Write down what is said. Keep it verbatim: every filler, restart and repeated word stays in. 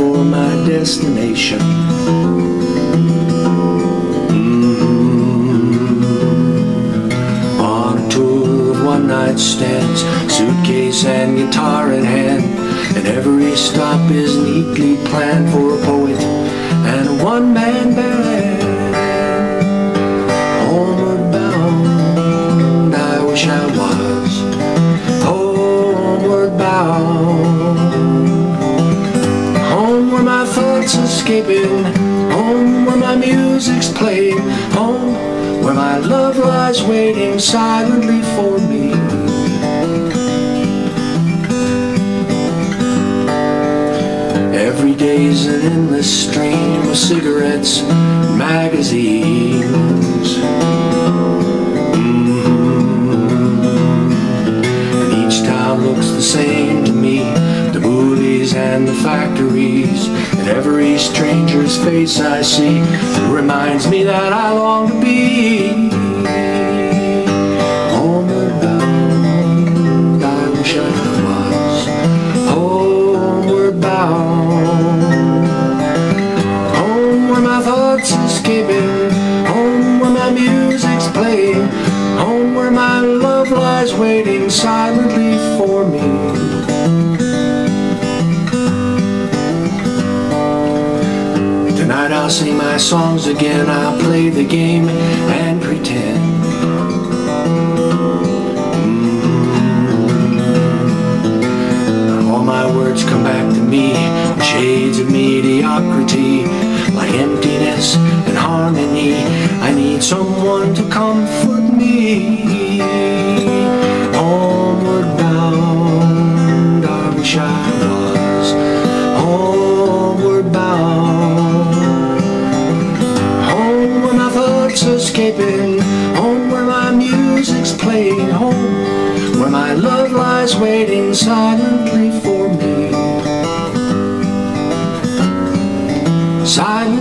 for my destination. Mm-hmm. On a tour of one night stands, suitcase and guitar in hand, and every stop is neatly planned for a poet and a one-man band. Homeward bound, I wish I was. Homeward bound, home where my thoughts escaping, home where my music's playing, home where my love lies waiting silently for me. Every day's an endless stream of cigarettes and magazines. Mm-hmm. And each town looks the same to me, the movies and the factories, and every stranger's face I see reminds me that I long to be homeward bound. I wish I was homeward bound. Home where my music's playing, home where my love lies waiting silently for me. Tonight I'll sing my songs again, I'll play the game and pretend. Mm-hmm. All my words come back to me, shades of mediocrity, like emptiness and harmony. I need someone to comfort me. Homeward bound, I wish I was. Homeward bound, home where my thoughts are escaping, home where my music's playing, home where my love lies waiting silently for me. Silent